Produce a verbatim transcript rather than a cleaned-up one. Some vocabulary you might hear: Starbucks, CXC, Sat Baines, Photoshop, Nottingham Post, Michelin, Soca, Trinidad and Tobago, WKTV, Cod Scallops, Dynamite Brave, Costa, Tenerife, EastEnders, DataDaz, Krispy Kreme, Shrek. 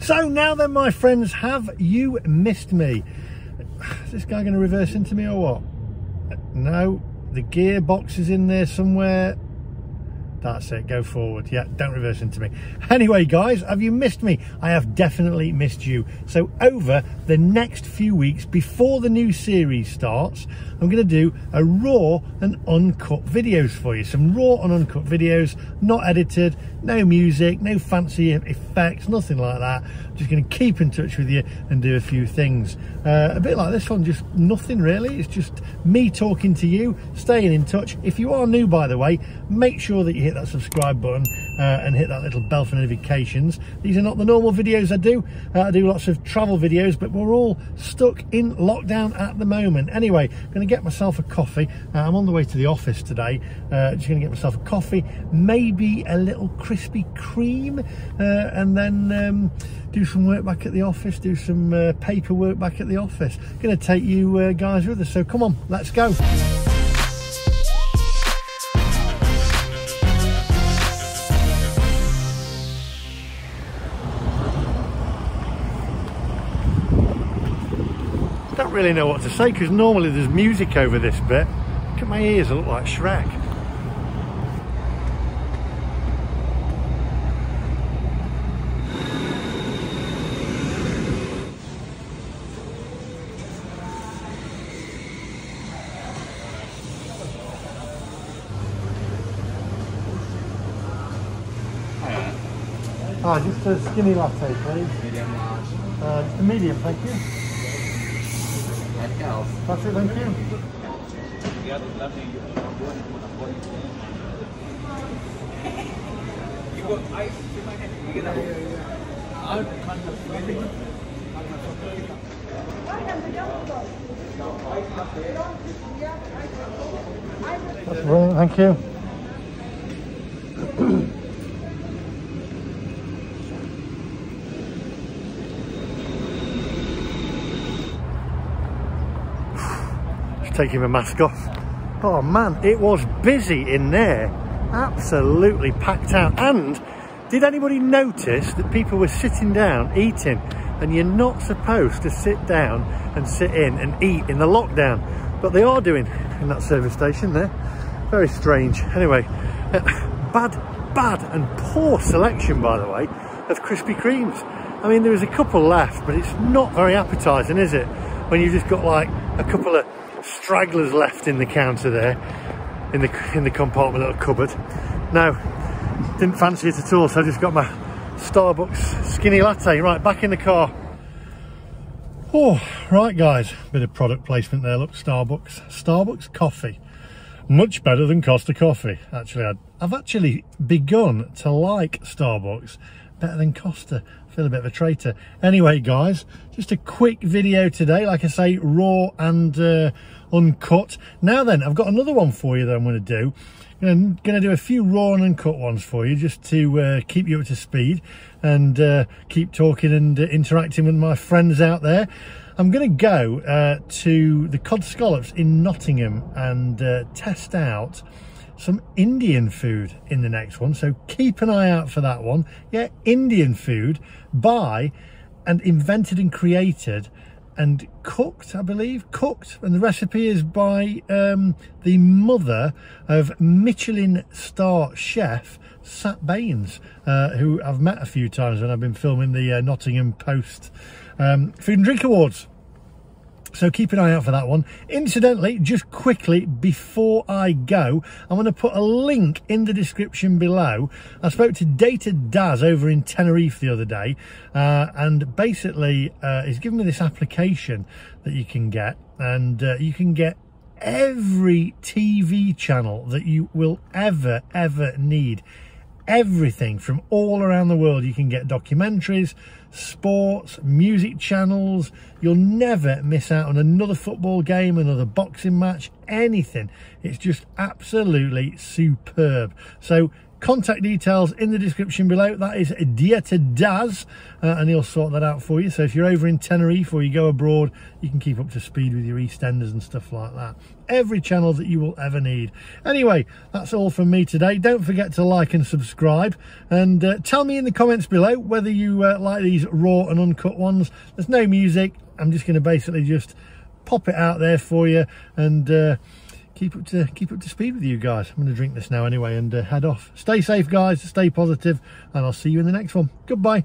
So now then, my friends, have you missed me? Is this guy going to reverse into me or what? No, the gearbox is in there somewhere. That's it, go forward. Yeah, don't reverse into me. Anyway, guys, have you missed me? I have definitely missed you. So over the next few weeks, before the new series starts, I'm going to do a raw and uncut videos for you. Some raw and uncut videos, not edited, no music, no fancy effects, nothing like that. I'm just going to keep in touch with you and do a few things. Uh, a bit like this one, just nothing really. It's just me talking to you, staying in touch. If you are new, by the way, make sure that you hit that subscribe button uh, and hit that little bell for notifications. These are not the normal videos I do. Uh, I do lots of travel videos, but we're all stuck in lockdown at the moment. Anyway, I'm going to get myself a coffee. Uh, I'm on the way to the office today. Uh, just going to get myself a coffee, maybe a little Krispy Kreme, uh, and then um, do some work back at the office, do some uh, paperwork back at the office. I'm going to take you uh, guys with us, so come on, let's go. Really know what to say, because normally there's music over this bit. Look at my ears, I look like Shrek. Ah, just a skinny latte, please. Medium large. Uh, just a medium, thank you. That's it, thank you. That's brilliant, thank you. Taking my mask off. Oh man, it was busy in there. Absolutely packed out. And did anybody notice that people were sitting down eating? And you're not supposed to sit down and sit in and eat in the lockdown, but they are doing in that service station there. Very strange. Anyway, bad, bad and poor selection, by the way, of Krispy Kremes. I mean, there is a couple left, but it's not very appetizing, is it? When you've just got like a couple of stragglers left in the counter there, in the in the compartment, little cupboard. Now, didn't fancy it at all, so I just got my Starbucks skinny latte. Right, back in the car. Oh, right guys, bit of product placement there. Look, Starbucks, Starbucks coffee, much better than Costa coffee. Actually, I'd, I've actually begun to like Starbucks better than Costa. I feel a bit of a traitor. Anyway guys, just a quick video today, like I say, raw and uh, uncut. Now then, I've got another one for you that I'm going to do. I'm going to do a few raw and uncut ones for you, just to uh, keep you up to speed and uh, keep talking and uh, interacting with my friends out there. I'm going to go uh, to the Cod Scallops in Nottingham and uh, test out some Indian food in the next one, so keep an eye out for that one. Yeah, Indian food by and invented and created and cooked, I believe, cooked, and the recipe is by um, the mother of Michelin star chef Sat Baines, uh, who I've met a few times when I've been filming the uh, Nottingham Post um, Food and Drink Awards. So keep an eye out for that one. Incidentally, just quickly before I go, I'm going to put a link in the description below. I spoke to Data Daz over in Tenerife the other day, uh, and basically uh, he's given me this application that you can get, and uh, you can get every T V channel that you will ever, ever need. Everything from all around the world. You can get documentaries, sports, music channels. You'll never miss out on another football game, another boxing match, anything. It's just absolutely superb. So Contact details in the description below. That is Dietadaz, uh, and he'll sort that out for you. So if you're over in Tenerife or you go abroad, you can keep up to speed with your EastEnders and stuff like that. Every channel that you will ever need. Anyway, that's all from me today. Don't forget to like and subscribe, and uh, tell me in the comments below whether you uh, like these raw and uncut ones. There's no music. I'm just going to basically just pop it out there for you and uh, keep up to keep up to speed with you guys. I'm going to drink this now anyway and uh, head off. Stay safe, guys. Stay positive, and I'll see you in the next one. Goodbye.